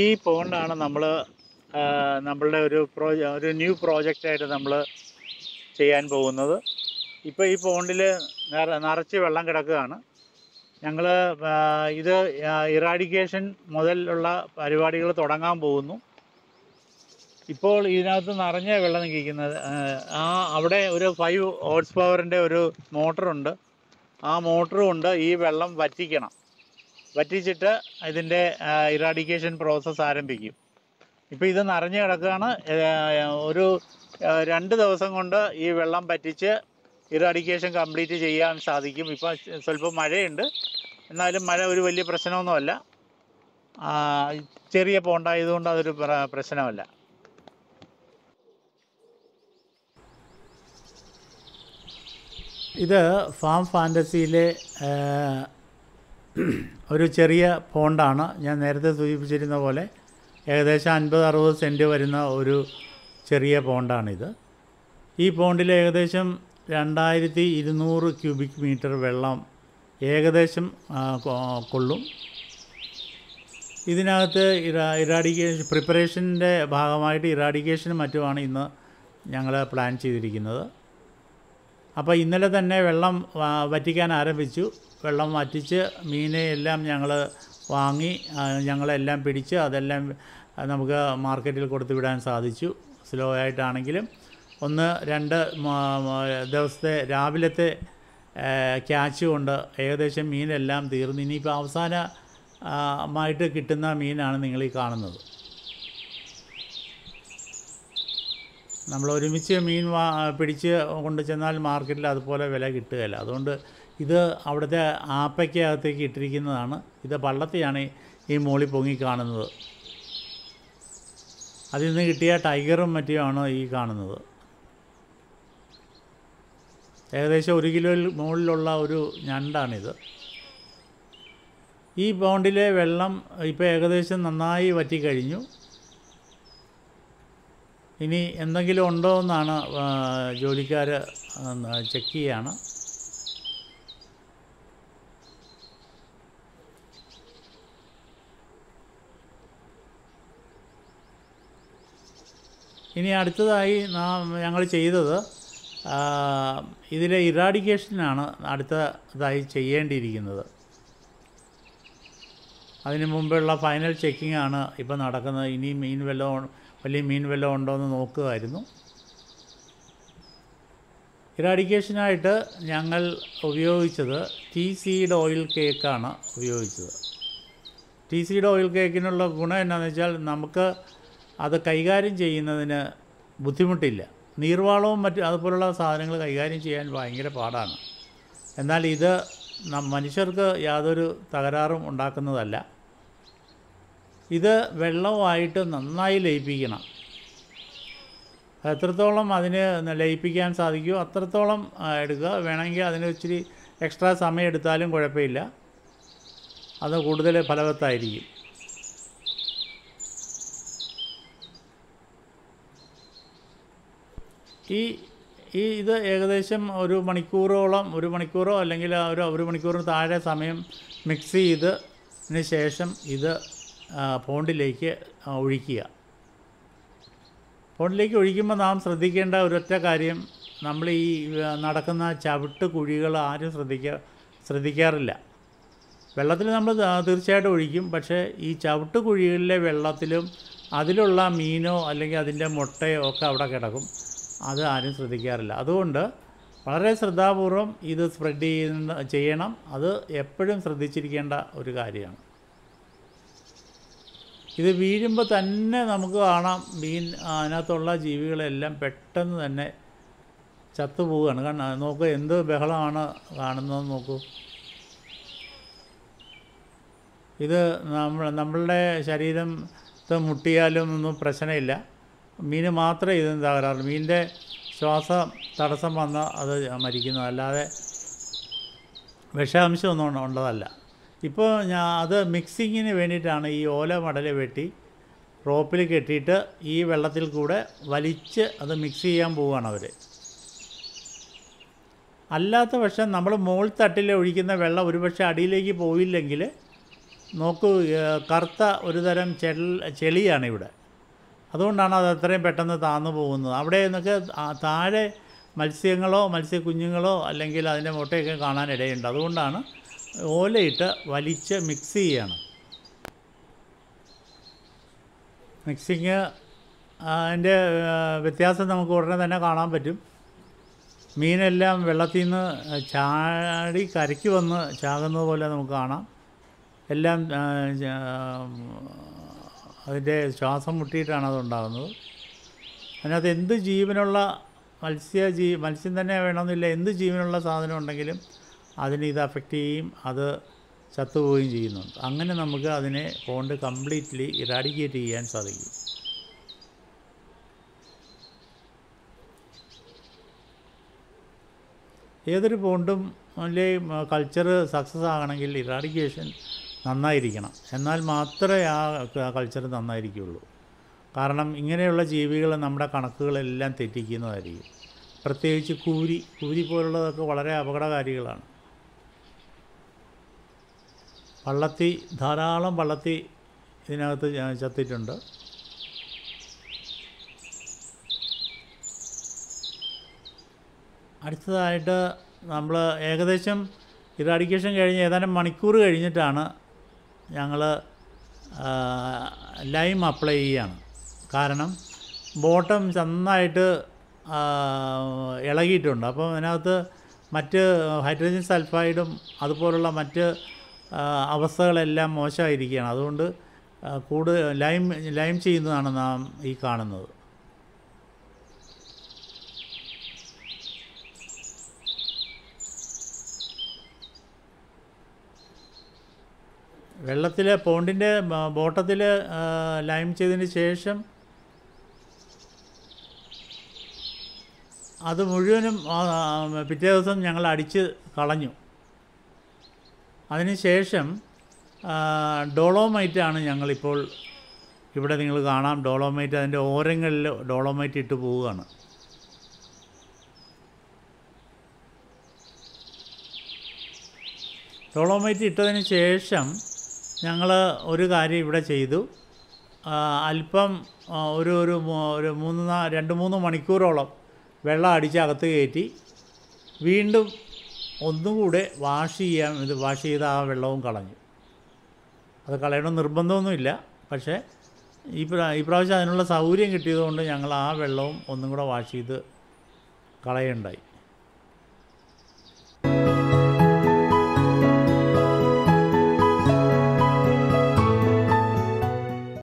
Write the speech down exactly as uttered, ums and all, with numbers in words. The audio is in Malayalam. ഈ പോണ്ടാണ് നമ്മൾ നമ്മളുടെ ഒരു പ്രോജ ഒരു ന്യൂ പ്രോജക്റ്റായിട്ട് നമ്മൾ ചെയ്യാൻ പോകുന്നത്. ഇപ്പോൾ ഈ പോണ്ടിൽ നിറച്ച് വെള്ളം കിടക്കുകയാണ്. ഞങ്ങൾ ഇത് ഇറാഡിക്കേഷൻ മുതലുള്ള പരിപാടികൾ തുടങ്ങാൻ പോകുന്നു. ഇപ്പോൾ ഇതിനകത്ത് നിറഞ്ഞ വെള്ളം നിൽക്കുന്നത്. ആ അവിടെ ഒരു ഫൈവ് ഹോഴ്സ് പവറിൻ്റെ ഒരു മോട്ടറുണ്ട്. ആ മോട്ടറും ഉണ്ട്. ഈ വെള്ളം വറ്റിക്കണം. വറ്റിച്ചിട്ട് ഇതിൻ്റെ ഇറാഡിക്കേഷൻ പ്രോസസ്സ് ആരംഭിക്കും. ഇപ്പോൾ ഇത് നിറഞ്ഞു കിടക്കുകയാണ്. ഒരു രണ്ട് ദിവസം കൊണ്ട് ഈ വെള്ളം വറ്റിച്ച് ഇറാഡിക്കേഷൻ കംപ്ലീറ്റ് ചെയ്യാൻ സാധിക്കും. ഇപ്പോൾ സ്വല്പം മഴയുണ്ട്, എന്നാലും മഴ ഒരു വലിയ പ്രശ്നമൊന്നുമല്ല. ചെറിയ പോണ്ടായതുകൊണ്ട് അതൊരു പ്രശ്നമല്ല. ഇത് ഫാം ഫാൻറ്റസിയിലെ ഒരു ചെറിയ പോണ്ടാണ്. ഞാൻ നേരത്തെ സൂചിപ്പിച്ചിരുന്ന പോലെ ഏകദേശം അൻപത് അറുപത് സെൻറ്റ് വരുന്ന ഒരു ചെറിയ പോണ്ടാണിത്. ഈ പോണ്ടിൽ ഏകദേശം രണ്ടായിരത്തി ഇരുന്നൂറ് ക്യൂബിക് മീറ്റർ വെള്ളം ഏകദേശം കൊള്ളും. ഇതിനകത്ത് ഇറാ ഇറാഡിക്കേഷൻ പ്രിപ്പറേഷൻ്റെ ഭാഗമായിട്ട് ഇറാഡിക്കേഷനും മറ്റുമാണ് ഇന്ന് ഞങ്ങൾ പ്ലാൻ ചെയ്തിരിക്കുന്നത്. അപ്പോൾ ഇന്നലെ തന്നെ വെള്ളം വറ്റിക്കാൻ ആരംഭിച്ചു. വെള്ളം വറ്റിച്ച് മീനെ എല്ലാം ഞങ്ങൾ വാങ്ങി ഞങ്ങളെല്ലാം പിടിച്ച് അതെല്ലാം നമുക്ക് മാർക്കറ്റിൽ കൊടുത്തു വിടാൻ സാധിച്ചു. സ്ലോ ആയിട്ടാണെങ്കിലും ഒന്ന് രണ്ട് ദിവസത്തെ രാവിലത്തെ ക്യാച്ച് കൊണ്ട് ഏകദേശം മീനെല്ലാം തീർന്നു. ഇനിയിപ്പോൾ അവസാനമായിട്ട് കിട്ടുന്ന മീനാണ് നിങ്ങൾ ഈ കാണുന്നത്. നമ്മൾ ഒരുമിച്ച് മീൻ വാ പിടിച്ച് കൊണ്ട് ചെന്നാൽ മാർക്കറ്റിൽ അതുപോലെ വില കിട്ടുകയില്ല. അതുകൊണ്ട് ഇത് അവിടുത്തെ ആപ്പയ്ക്കകത്തേക്ക് ഇട്ടിരിക്കുന്നതാണ്. ഇത് പള്ളത്തെയാണ് ഈ മോളി പൊങ്ങി കാണുന്നത്. അതിൽ നിന്ന് കിട്ടിയ ടൈഗറും മറ്റുമാണ് ഈ കാണുന്നത്. ഏകദേശം ഒരു കിലോയിൽ മുകളിലുള്ള ഒരു ഞണ്ടാണിത്. ഈ പോണ്ടിലെ വെള്ളം ഇപ്പോൾ ഏകദേശം നന്നായി വറ്റിക്കഴിഞ്ഞു. ഇനി എന്തെങ്കിലും ഉണ്ടോ എന്നാണ് ജോലിക്കാർ ചെക്ക് ചെയ്യാണ്. ഇനി അടുത്തതായി നാം ഞങ്ങൾ ചെയ്തത് ഇതിലെ ഇറാഡിക്കേഷനാണ് അടുത്തതായി ചെയ്യേണ്ടിയിരിക്കുന്നത്. അതിന് മുമ്പുള്ള ഫൈനൽ ചെക്കിങ്ങാണ് ഇപ്പോൾ നടക്കുന്നത്. ഇനി മീൻ വല്ലതും വലിയ മീൻ വല്ലതും ഉണ്ടോയെന്ന് നോക്കുകയായിരുന്നു. ഇറാഡിക്കേഷനായിട്ട് ഞങ്ങൾ ഉപയോഗിച്ചത് ടീ സീഡ് ഓയിൽ കേക്കാണ് ഉപയോഗിച്ചത്. ടീ സീഡ് ഓയിൽ കേക്കിനുള്ള ഗുണം എന്താണെന്ന് വെച്ചാൽ നമുക്ക് അത് കൈകാര്യം ചെയ്യുന്നതിന് ബുദ്ധിമുട്ടില്ല. നീർവാളവും മറ്റ് അതുപോലുള്ള സാധനങ്ങൾ കൈകാര്യം ചെയ്യാൻ ഭയങ്കര പാടാണ്. എന്നാൽ ഇത് മനുഷ്യർക്ക് യാതൊരു തകരാറും ഉണ്ടാക്കുന്നതല്ല. ഇത് വെള്ളവുമായിട്ട് നന്നായി ലയിപ്പിക്കണം. എത്രത്തോളം അതിന് ലയിപ്പിക്കാൻ സാധിക്കുമോ അത്രത്തോളം എടുക്കുക. വേണമെങ്കിൽ അതിന് ഇച്ചിരി എക്സ്ട്രാ സമയം എടുത്താലും കുഴപ്പമില്ല. അത് കൂടുതൽ ഫലവത്തായിരിക്കും. ഈ ഈ ഇത് ഏകദേശം ഒരു മണിക്കൂറോളം ഒരു മണിക്കൂറോ അല്ലെങ്കിൽ ഒരു ഒരു മണിക്കൂറിന് താഴെ സമയം മിക്സ് ചെയ്തതിന് ശേഷം ഇത് പോണ്ടിലേക്ക് ഒഴിക്കുക. പോണ്ടിലേക്ക് ഒഴിക്കുമ്പോൾ നാം ശ്രദ്ധിക്കേണ്ട ഒരൊറ്റ കാര്യം, നമ്മൾ ഈ നടക്കുന്ന ചവിട്ട് കുഴികൾ ആരും ശ്രദ്ധിക്കാ ശ്രദ്ധിക്കാറില്ല. വെള്ളത്തിൽ നമ്മൾ തീർച്ചയായിട്ടും ഒഴിക്കും. പക്ഷേ ഈ ചവിട്ട് കുഴികളിലെ വെള്ളത്തിലും അതിലുള്ള മീനോ അല്ലെങ്കിൽ അതിൻ്റെ മുട്ടയോ ഒക്കെ അവിടെ കിടക്കും. അത് ആരും ശ്രദ്ധിക്കാറില്ല. അതുകൊണ്ട് വളരെ ശ്രദ്ധാപൂർവം ഇത് സ്പ്രെഡ് ചെയ്യുന്ന ചെയ്യണം. അത് എപ്പോഴും ശ്രദ്ധിച്ചിരിക്കേണ്ട ഒരു കാര്യമാണ്. ഇത് വീഴുമ്പോൾ തന്നെ നമുക്ക് കാണാം മീൻ അതിനകത്തുള്ള ജീവികളെല്ലാം പെട്ടെന്ന് തന്നെ ചത്തുപോവുകയാണ്. കാരണം നോക്കൂ, എന്ത് ബഹളമാണ് കാണുന്നത്. നോക്കൂ, ഇത് നമ്മൾ നമ്മളുടെ ശരീരത്തെ മുട്ടിയാലും ഒന്നും പ്രശ്നമില്ല. മീൻ മാത്രമേ ഇതൊന്നും തകരാറുള്ളൂ. മീനിൻ്റെ ശ്വാസ തടസ്സം വന്നാൽ അത് മരിക്കുന്നത്, അല്ലാതെ വിഷാംശമൊന്നും ഉള്ളതല്ല. ഇപ്പോൾ ഞാൻ അത് മിക്സിങ്ങിന് വേണ്ടിയിട്ടാണ് ഈ ഓല മടൽ വെട്ടി റോപ്പിൽ കെട്ടിയിട്ട് ഈ വെള്ളത്തിൽ കൂടെ വലിച്ച് അത് മിക്സ് ചെയ്യാൻ പോവുകയാണ് അവർ. അല്ലാത്ത പക്ഷം നമ്മൾ മോൾ തട്ടിൽ ഒഴിക്കുന്ന വെള്ളം ഒരുപക്ഷെ അടിയിലേക്ക് പോയില്ലെങ്കിൽ നോക്കൂ, കറുത്ത ഒരു തരം ചെളിയാണ് ഇവിടെ. അതുകൊണ്ടാണ് അത് അത്രയും പെട്ടെന്ന് താന്നു പോകുന്നത്. അവിടെ നിന്നൊക്കെ താഴെ മത്സ്യങ്ങളോ മത്സ്യക്കുഞ്ഞുങ്ങളോ അല്ലെങ്കിൽ അതിൻ്റെ മുട്ടയൊക്കെ കാണാനിടയുണ്ട്. അതുകൊണ്ടാണ് ഓലയിട്ട് വലിച്ച് മിക്സ് ചെയ്യാണ്. മിക്സിങ് അതിൻ്റെ വ്യത്യാസം നമുക്ക് ഉടനെ തന്നെ കാണാൻ പറ്റും. മീനെല്ലാം വെള്ളത്തിൽ നിന്ന് ചാടി കരയ്ക്ക് വന്ന് ചാകുന്നത് പോലെ നമുക്ക് കാണാം. എല്ലാം അതിൻ്റെ ശ്വാസം മുട്ടിയിട്ടാണ് അതുണ്ടാകുന്നത്. അതിനകത്ത് എന്ത് ജീവനുള്ള മത്സ്യ ജീ മത്സ്യം തന്നെ വേണമെന്നില്ല, എന്ത് ജീവനുള്ള സാധനം ഉണ്ടെങ്കിലും അതിന് ഇത് അഫക്റ്റ് ചെയ്യും, അത് ചത്തുപോവുകയും ചെയ്യുന്നുണ്ട്. അങ്ങനെ നമുക്ക് അതിനെ കൊണ്ട് കംപ്ലീറ്റ്ലി ഇറാഡിക്കേറ്റ് ചെയ്യാൻ സാധിക്കും. ഏതൊരു പോണ്ടും അല്ലെ കൾച്ചർ സക്സസ് ആകണമെങ്കിൽ ഇറാഡിക്കേഷൻ നന്നായിരിക്കണം, എന്നാൽ മാത്രമേ ആ കൾച്ചർ നന്നായിരിക്കുകയുള്ളൂ. കാരണം ഇങ്ങനെയുള്ള ജീവികൾ നമ്മുടെ കണക്കുകളെല്ലാം തെറ്റിക്കുന്നതായിരിക്കും. പ്രത്യേകിച്ച് കൂരി കൂരി പോലുള്ളതൊക്കെ വളരെ അപകടകാരികളാണ്. പള്ളത്തി ധാരാളം പള്ളത്തി ഇതിനകത്ത് ചത്തിട്ടുണ്ട്. അടുത്തതായിട്ട് നമ്മൾ ഏകദേശം ഇറാഡിക്കേഷൻ കഴിഞ്ഞ് ഏതാനും മണിക്കൂർ കഴിഞ്ഞിട്ടാണ് ഞങ്ങൾ ലൈം അപ്ലൈ ചെയ്യുകയാണ്. കാരണം ബോട്ടം നന്നായിട്ട് ഇളകിയിട്ടുണ്ട്. അപ്പോൾ അതിനകത്ത് മറ്റ് ഹൈഡ്രജൻ സൾഫൈഡും അതുപോലുള്ള മറ്റ് അവസ്ഥകളെല്ലാം മോശമായിരിക്കുകയാണ്. അതുകൊണ്ട് കൂടുതൽ ലൈം ലൈം ചെയ്യുന്നതാണ് നാം ഈ കാണുന്നത്. വെള്ളത്തിൽ പോണ്ടിൻ്റെ ബോട്ടത്തിൽ ലൈം ചെയ്തതിന് ശേഷം അത് മുഴുവനും പിറ്റേ ദിവസം ഞങ്ങൾ അടിച്ച് കളഞ്ഞു. അതിനുശേഷം ഡോളോമൈറ്റാണ് ഞങ്ങളിപ്പോൾ ഇവിടെ നിങ്ങൾ കാണാം. ഡോളോമൈറ്റ് അതിൻ്റെ ഓരങ്ങളിൽ ഡോളോമൈറ്റ് ഇട്ട് പോവുകയാണ്. ഡോളോമൈറ്റ് ഇട്ടതിന് ശേഷം ഞങ്ങൾ ഒരു കാര്യം ഇവിടെ ചെയ്തു. അല്പം ഒരു ഒരു ഒരു മൂന്ന് രണ്ട് മൂന്ന് മണിക്കൂറോളം വെള്ളം അടിച്ചകത്ത് കയറ്റി വീണ്ടും ഒന്നുകൂടെ വാഷ് ചെയ്യാൻ ഇത് വാഷ് ചെയ്ത് ആ വെള്ളവും കളഞ്ഞു. അത് കളയണം നിർബന്ധമൊന്നുമില്ല, പക്ഷേ ഈ പ്രാ ഈ പ്രാവശ്യം അതിനുള്ള സൗകര്യം കിട്ടിയതുകൊണ്ട് ഞങ്ങൾ ആ വെള്ളവും ഒന്നും കൂടെ വാഷ് ചെയ്ത് കളയുണ്ടായി.